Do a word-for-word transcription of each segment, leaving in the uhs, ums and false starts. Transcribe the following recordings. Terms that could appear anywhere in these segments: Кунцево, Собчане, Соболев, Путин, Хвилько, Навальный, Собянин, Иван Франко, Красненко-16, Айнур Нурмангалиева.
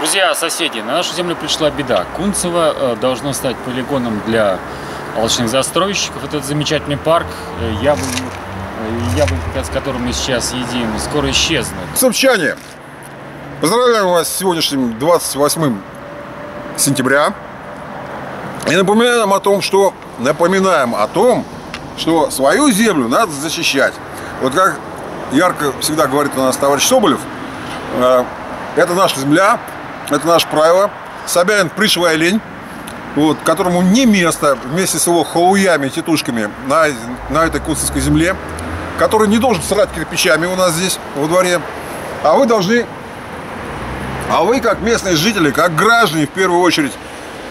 Друзья, соседи, на нашу землю пришла беда. Кунцево должно стать полигоном для алчных застройщиков. Этот замечательный парк, яблони, яблони, с которым мы сейчас едим, скоро исчезнут. Собчане, поздравляю вас с сегодняшним двадцать восьмым сентября. И напоминаем о том, что, напоминаем о том, что свою землю надо защищать. Вот как ярко всегда говорит у нас товарищ Соболев, э, это наша земля, это наше право. Собянин пришлая лень, вот, которому не место вместе с его хауями, тетушками на, на этой кунцевской земле, который не должен срать кирпичами у нас здесь во дворе. А вы должны, а вы как местные жители, как граждане в первую очередь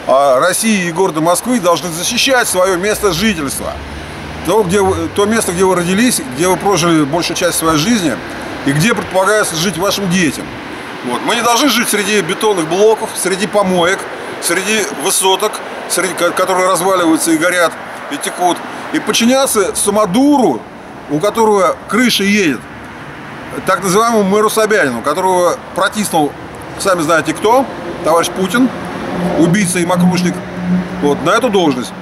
России и города Москвы должны защищать свое место жительства. То, где вы, то место, где вы родились, где вы прожили большую часть своей жизни и где предполагается жить вашим детям. Вот. Мы не должны жить среди бетонных блоков, среди помоек, среди высоток, среди, которые разваливаются и горят, и текут. И подчиняться самодуру, у которого крыша едет, так называемому мэру Собянину, которого протиснул, сами знаете кто, товарищ Путин, убийца и мокрушник, вот, на эту должность.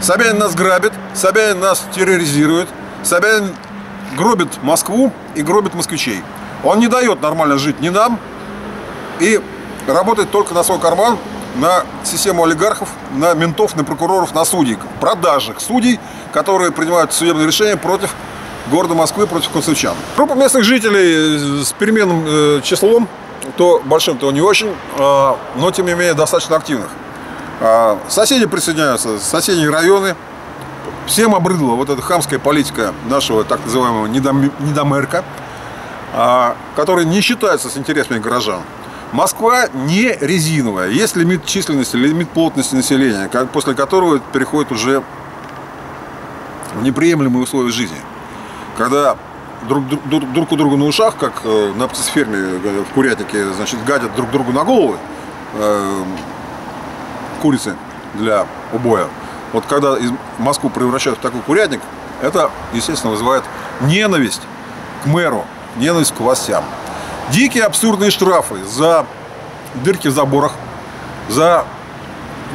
Собянин нас грабит, Собянин нас терроризирует, Собянин гробит Москву и гробит москвичей. Он не дает нормально жить ни нам и работает только на свой карман, на систему олигархов, на ментов, на прокуроров, на судей, продажных судей, которые принимают судебные решения против города Москвы, против кунцевчан. Группа местных жителей с переменным числом, то большим, то не очень, но тем не менее достаточно активных. Соседи присоединяются, соседние районы. Всем обрыдла вот эта хамская политика нашего так называемого недомерка, который не считается с интересами горожан. Москва не резиновая. Есть лимит численности, лимит плотности населения, после которого переходит уже в неприемлемые условия жизни. Когда друг, друг, друг у друга на ушах, как на птицеферме в курятнике, значит, гадят друг другу на головы, курицы для убоя. Вот когда Москву превращают в такой курятник, это, естественно, вызывает ненависть к мэру, ненависть к властям. Дикие абсурдные штрафы за дырки в заборах, за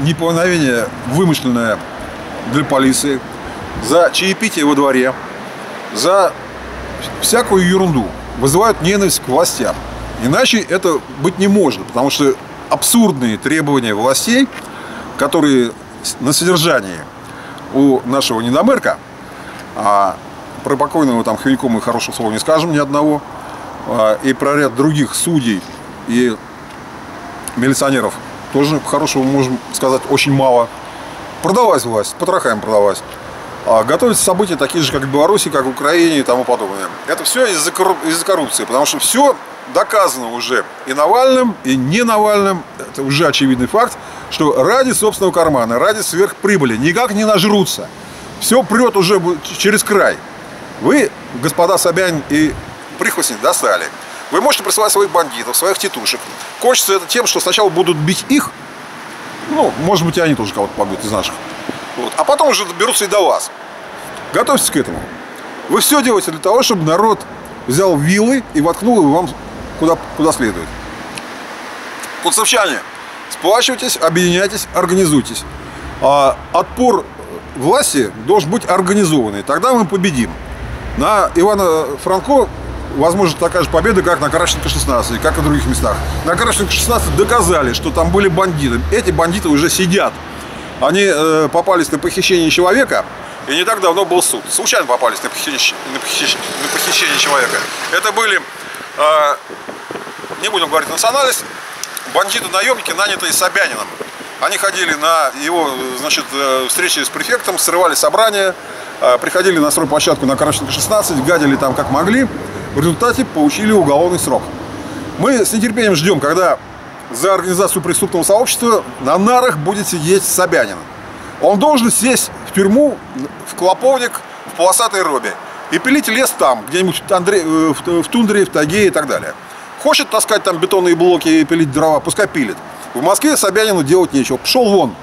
неповиновение вымышленное для полиции, за чаепитие во дворе, за всякую ерунду вызывают ненависть к властям. Иначе это быть не может, потому что абсурдные требования властей, которые на содержании у нашего недомерка, а про покойного там Хвилько мы хорошего слова не скажем ни одного, а, и про ряд других судей и милиционеров тоже хорошего можем сказать очень мало. Продалась власть, потрохаем продалась. А, готовятся события такие же, как в Беларуси, как в Украине и тому подобное. Это все из-за корруп... из-за коррупции, потому что все доказано уже и Навальным, и не Навальным, это уже очевидный факт, что ради собственного кармана, ради сверхприбыли никак не нажрутся. Все прет уже через край. Вы, господа Собянин и прихвостни, достали. Вы можете присылать своих бандитов, своих тетушек. Кончится это тем, что сначала будут бить их, ну, может быть, и они тоже кого-то побьют из наших. Вот. А потом уже доберутся и до вас. Готовьтесь к этому. Вы все делаете для того, чтобы народ взял вилы и воткнул его вам куда, куда следует. Кунцевчане, сплачивайтесь, объединяйтесь, организуйтесь. А отпор власти должен быть организованный. Тогда мы победим. На Ивана Франко возможно такая же победа, как на Красненко шестнадцать, как и в других местах. На Красненко шестнадцать доказали, что там были бандиты. Эти бандиты уже сидят. Они э, попались на похищение человека. И не так давно был суд. Случайно попались на похищение, на похищение, на похищение человека. Это были, э, не будем говорить национальность, бандиты-наемники, нанятые Собянином. Они ходили на его, значит, встречи с префектом, срывали собрания, э, приходили на стройплощадку на Красненко шестнадцать, гадили там как могли. В результате получили уголовный срок. Мы с нетерпением ждем, когда за организацию преступного сообщества на нарах будет сидеть Собянин. Он должен сесть в тюрьму, в клоповник, в полосатой робе и пилить лес там, где-нибудь в, тандре, в тундре, в тайге и так далее. Хочет таскать там бетонные блоки и пилить дрова, пускай пилит. В Москве Собянину делать нечего. Пошел вон,